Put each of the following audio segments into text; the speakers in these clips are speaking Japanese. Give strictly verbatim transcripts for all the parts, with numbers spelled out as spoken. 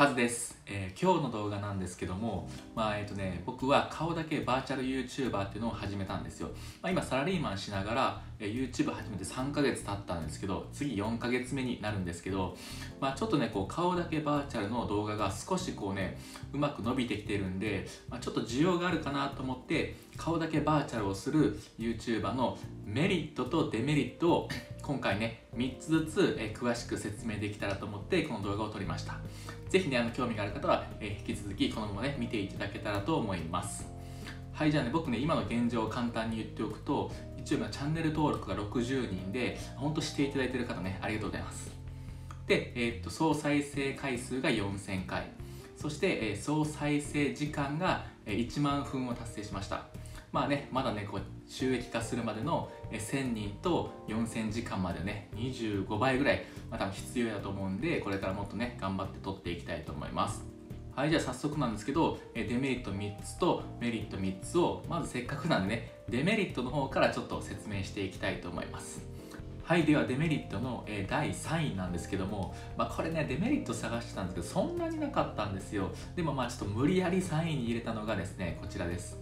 カズです、えー、今日の動画なんですけども、まあえーとね、僕は顔だけバーチャル YouTuber っていうのを始めたんですよ。まあ、今サラリーマンしながら、えー、YouTube 始めてさんかげつ経ったんですけど、次よんかげつめになるんですけど、まあ、ちょっとねこう顔だけバーチャルの動画が少しこうねうまく伸びてきてるんで、まあ、ちょっと需要があるかなと思って顔だけバーチャルをする YouTuber のメリットとデメリットを今回ねみっつずつ、えー、詳しく説明できたらと思ってこの動画を撮りました。ぜひね、あの興味がある方は、えー、引き続きこのままね、見ていただけたらと思います。はい、じゃあね、僕ね、今の現状を簡単に言っておくと、YouTube のチャンネル登録がろくじゅうにんで、本当していただいている方ね、ありがとうございます。で、えー、っと、総再生回数がよんせんかい、そして、えー、総再生時間がいちまんぷんを達成しました。まあね、まだね、こう収益化するまでのせんにんとよんせんじかんまでね、にじゅうごばいぐらい、まあ、多分必要だと思うんで、これからもっとね、頑張って撮っていきたいと思います。はい、じゃあ早速なんですけど、デメリットみっつとメリットみっつを、まずせっかくなんでね、デメリットの方からちょっと説明していきたいと思います。はい、ではデメリットのだいさんいなんですけども、まあ、これねデメリット探してたんですけどそんなになかったんですよ。でもまあちょっと無理やりさんいに入れたのがですねこちらです。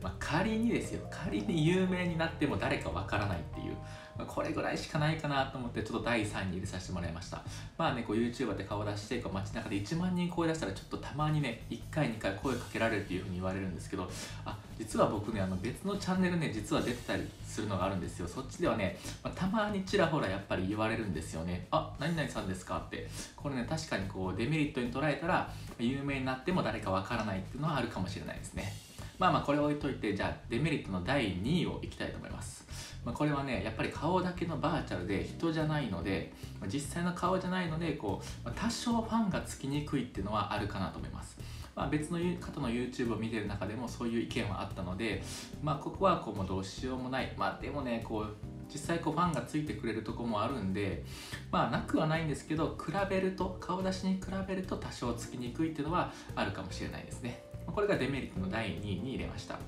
まあ、仮にですよ、仮に有名になっても誰かわからないっていう、まあ、これぐらいしかないかなと思ってちょっとだいさんいに入れさせてもらいました。まあねこう YouTuber で顔出してこう街中でいちまんにん超え出したらちょっとたまにねいっかいにかい声かけられるっていうふうに言われるんですけど、あ実は僕ねあの別のチャンネルね実は出てたりするのがあるんですよ。そっちではね、まあ、たまにちらほらやっぱり言われるんですよね。あ何々さんですかって。これね確かにこうデメリットに捉えたら有名になっても誰かわからないっていうのはあるかもしれないですね。まあまあこれを置いといて、じゃあデメリットのだいにいをいきたいと思います。まあ、これはねやっぱり顔だけのバーチャルで人じゃないので、まあ、実際の顔じゃないのでこう多少ファンがつきにくいっていうのはあるかなと思います。まあ、別の方の YouTube を見てる中でもそういう意見はあったので、まあ、ここはこうもうどうしようもない。まあでもねこう実際こうファンがついてくれるとこもあるんで、まあなくはないんですけど、比べると顔出しに比べると多少つきにくいっていうのはあるかもしれないですね。これがデメリットのだいにいに入れました。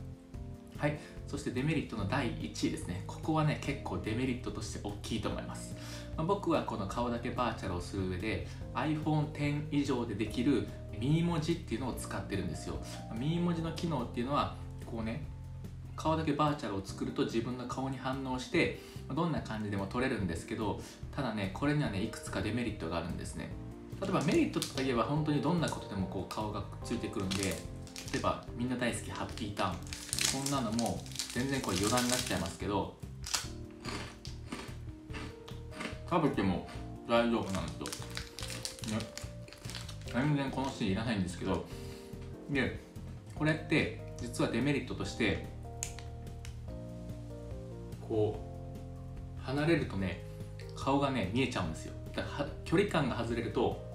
はい、そしてデメリットのだいいちいですね。ここはね結構デメリットとして大きいと思います。まあ、僕はこの顔だけバーチャルをする上で アイフォンテン 以上でできるミー文字っていうのを使ってるんですよ。ミー文字の機能っていうのはこうね顔だけバーチャルを作ると自分の顔に反応してどんな感じでも撮れるんですけど、ただねこれにはねいくつかデメリットがあるんですね。例えばメリットといえば本当にどんなことでもこう顔がついてくるんで、例えばみんな大好きハッピーターン、こんなのも全然これ余談になっちゃいますけど食べても大丈夫なんですよ、ね、全然このシーンいらないんですけど、でこれって実はデメリットとしてこう離れるとね顔がね見えちゃうんですよ。だから距離感が外れると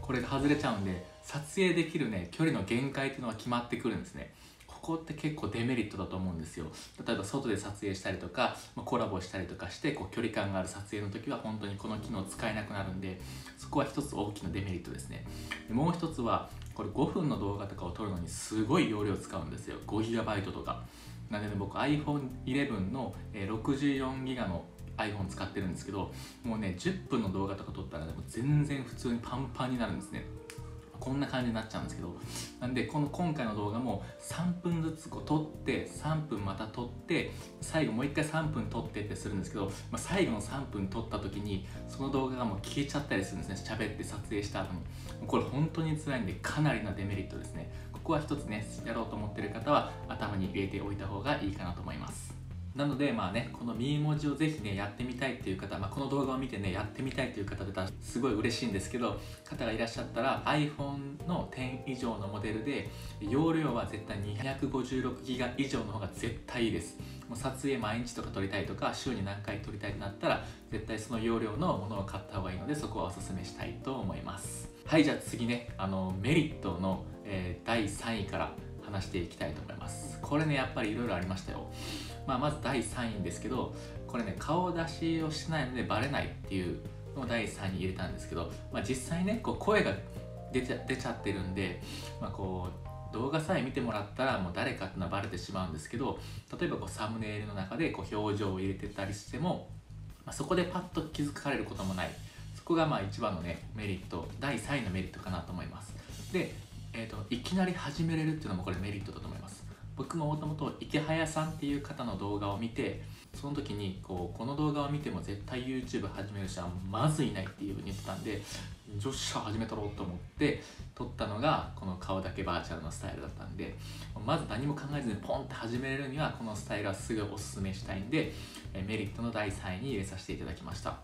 これが外れちゃうんで撮影できるね距離の限界っていうのが決まってくるんですね。ここって結構デメリットだと思うんですよ。例えば外で撮影したりとかコラボしたりとかしてこう距離感がある撮影の時は本当にこの機能使えなくなるんで、そこは一つ大きなデメリットですね。でもう一つはこれごふんの動画とかを撮るのにすごい容量使うんですよ。 ごギガバイト とかなんで、ね、僕 アイフォンイレブン の ろくじゅうよんギガ のiPhone 使ってるんですけど、もうねじゅっぷんの動画とか撮ったらでも全然普通にパンパンになるんですね。こんな感じになっちゃうんですけど、なんでこの今回の動画もさんぷんずつこう撮ってさんぷんまた撮って最後もういっかいさんぷん撮ってってするんですけど、まあ、最後のさんぷん撮った時にその動画がもう消えちゃったりするんですね。喋って撮影した後にこれ本当に辛いんでかなりなデメリットですね。ここは一つねやろうと思ってる方は頭に入れておいた方がいいかなと思います。なのでまあねこのミー文字をぜひねやってみたいっていう方、まあ、この動画を見てねやってみたいという方だったらすごい嬉しいんですけど、方がいらっしゃったら iPhone のテン以上のモデルで容量は絶対 にひゃくごじゅうろくギガ 以上の方が絶対いいです。もう撮影毎日とか撮りたいとか週に何回撮りたいとなったら絶対その容量のものを買った方がいいので、そこはおすすめしたいと思います。はい、じゃあ次ねあのメリットの、えー、だいさんいから話していきたいと思います。これねやっぱりいろいろありましたよ。まあまずだいさんいですけど、これね顔出しをしないのでバレないっていうのをだいさんいに入れたんですけど、まあ、実際ねこう声が出ちゃ、出ちゃってるんで、まあ、こう動画さえ見てもらったらもう誰かっていうのはバレてしまうんですけど、例えばこうサムネイルの中でこう表情を入れてたりしても、まあ、そこでパッと気づかれることもない。こがまあ一番のねメリット、だいさんいのメリットかなと思います。で、えーと、いきなり始めれるっていうのもこれメリットだと思います。僕ももともと池早さんっていう方の動画を見て、その時にこうこの動画を見ても絶対 YouTube 始める人はまずいないっていうふうに言ってたんで、よっしゃ始めとろうと思って撮ったのがこの顔だけバーチャルのスタイルだったんで、まず何も考えずにポンって始めれるにはこのスタイルはすぐおすすめしたいんで、メリットのだいさんいに入れさせていただきました。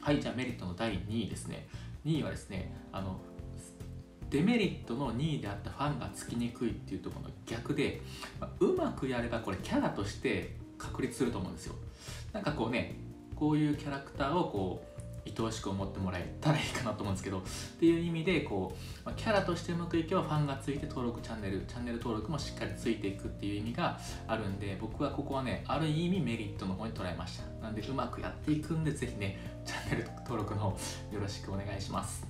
はい、じゃあメリットのだいにいですね。にいはですね、あのデメリットのにいであったファンがつきにくいっていうところの逆で、まあ、うまくやればこれキャラとして確立すると思うんですよ。なんかこうね、こういうキャラクターをこう愛おしく思ってもらえたらいいかなと思うんですけど、っていう意味でこう、まあ、キャラとしてうまくいけばファンがついて登録チャンネルチャンネル登録もしっかりついていくっていう意味があるんで、僕はここはねある意味メリットの方に捉えました。なんでうまくやっていくんで、ぜひねチャンネル登録の方よろしくお願いします。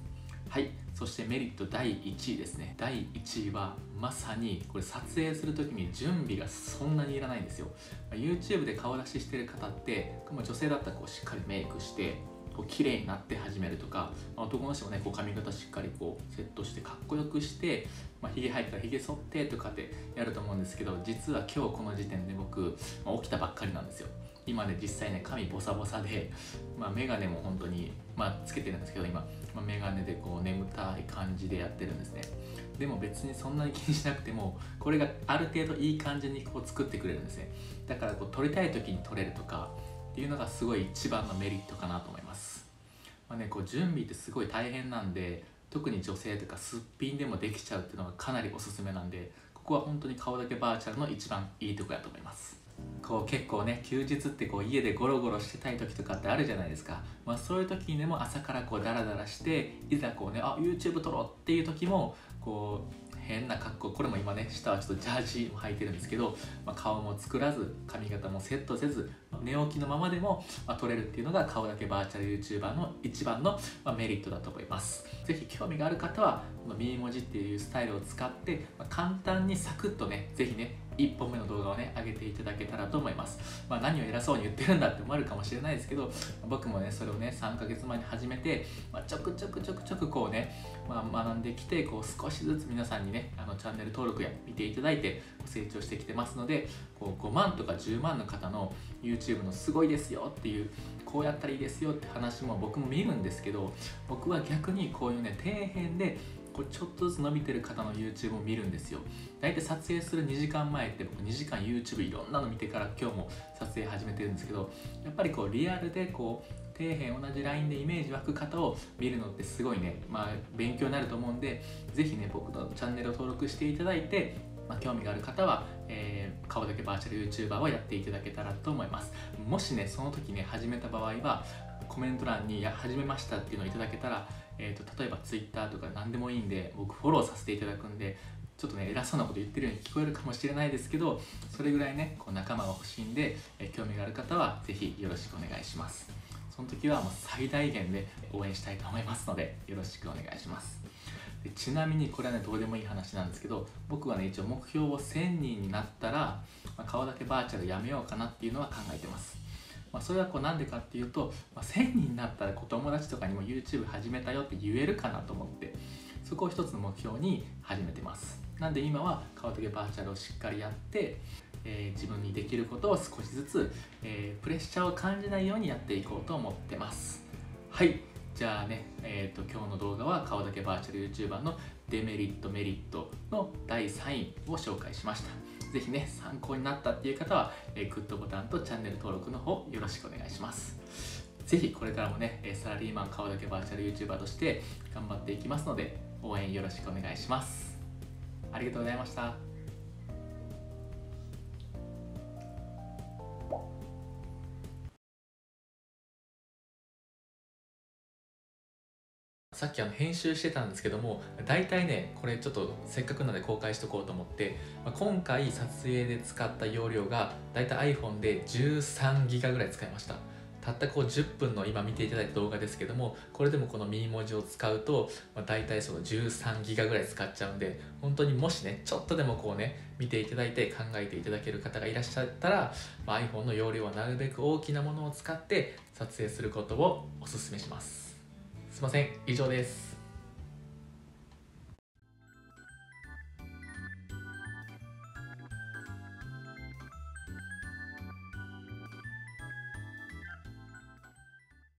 はい、そしてメリットだいいちいですね。だいいちいはまさにこれ撮影する時に準備がそんなにいらないんですよ。 YouTube で顔出ししてる方って、女性だったらこうしっかりメイクしてこう綺麗になって始めるとか、男の人もねこう髪型しっかりこうセットしてかっこよくして、まあ、ひげ生えたらひげ剃ってとかってやると思うんですけど、実は今日この時点で僕、まあ、起きたばっかりなんですよ。今ね実際ね髪ボサボサで、まあ、眼鏡も本当に、まあ、つけてるんですけど、今、まあ、眼鏡でこう眠たい感じでやってるんですね。でも別にそんなに気にしなくても、これがある程度いい感じにこう作ってくれるんですね。だからこう撮りたい時に撮れるとかっていうのがすごい一番のメリットかなと思います。まあね、こう準備ってすごい大変なんで、特に女性とかすっぴんでもできちゃうっていうのがかなりおすすめなんで、ここは本当に顔だけバーチャルの一番いいところだと思います。こう結構ね休日ってこう家でゴロゴロしてたい時とかってあるじゃないですか、まあ、そういう時にでも朝からこうダラダラして、いざこうねあ YouTube 撮ろうっていう時もこう変な格好、これも今ね下はちょっとジャージも履いてるんですけど、まあ、顔も作らず髪型もセットせず寝起きのままでも、まあ、撮れるっていうのが顔だけバーチャル YouTuber の一番の、まあ、メリットだと思います。是非興味がある方はミー文字っていうスタイルを使って、まあ、簡単にサクッとね是非ねいっぽんめの動画をね上げていただけたらと思います。まあ、何を偉そうに言ってるんだって思われるかもしれないですけど、僕もねそれをねさんかげつまえに始めて、まあ、ちょくちょくちょくちょくこうね、まあ、学んできて、こう少しずつ皆さんにねあのチャンネル登録や見ていただいて成長してきてますので、こうごまんとかじゅうまんの方の YouTube のすごいですよっていう、こうやったらいいですよって話も僕も見るんですけど、僕は逆にこういうね底辺でこれちょっとずつ伸びてる方の YouTube を見るんですよ。だいたい撮影するにじかんまえって僕にじかん YouTube いろんなの見てから今日も撮影始めてるんですけど、やっぱりこうリアルでこう底辺同じラインでイメージ湧く方を見るのってすごいね、まあ、勉強になると思うんで、是非ね僕のチャンネルを登録していただいて、まあ、興味がある方は、えー、顔だけバーチャル YouTuber をやっていただけたらと思います。もしねその時ね始めた場合はコメント欄に「始めました」っていうのをいただけたら、えー、と例えば Twitter とか何でもいいんで僕フォローさせていただくんで、ちょっとね偉そうなこと言ってるように聞こえるかもしれないですけど、それぐらいねこう仲間が欲しいんで、えー、興味がある方は是非よろしくお願いします。その時はもう最大限で応援したいと思いますので、よろしくお願いします。でちなみにこれはねどうでもいい話なんですけど、僕はね一応目標をせんにんになったら、まあ、顔だけバーチャルやめようかなっていうのは考えてます。まあそれはこうなんでかっていうと、まあ、せんにんになったらこう友達とかにも YouTube 始めたよって言えるかなと思って、そこを一つの目標に始めてます。なんで今は顔だけバーチャルをしっかりやって、えー、自分にできることを少しずつ、えー、プレッシャーを感じないようにやっていこうと思ってます。はい、じゃあね、えーと、今日の動画は顔だけバーチャル YouTuber のデメリットメリットのだいさんいを紹介しました。ぜひね参考になったっていう方は、えー、グッドボタンとチャンネル登録の方よろしくお願いします。ぜひこれからもねサラリーマン顔だけバーチャル YouTuber として頑張っていきますので、応援よろしくお願いします。ありがとうございました。さっきあの編集してたんですけども、大体ねこれちょっとせっかくなので公開しとこうと思って、まあ、今回撮影で使った容量が大体 iPhone でじゅうさんギガぐらい使いました。たったこうじゅっぷんの今見ていただいた動画ですけども、これでもこのミー文字を使うと、まあ、大体そのじゅうさんギガぐらい使っちゃうんで、本当にもしねちょっとでもこうね見ていただいて考えていただける方がいらっしゃったら、まあ、iPhone の容量はなるべく大きなものを使って撮影することをおすすめします。すいません、以上です。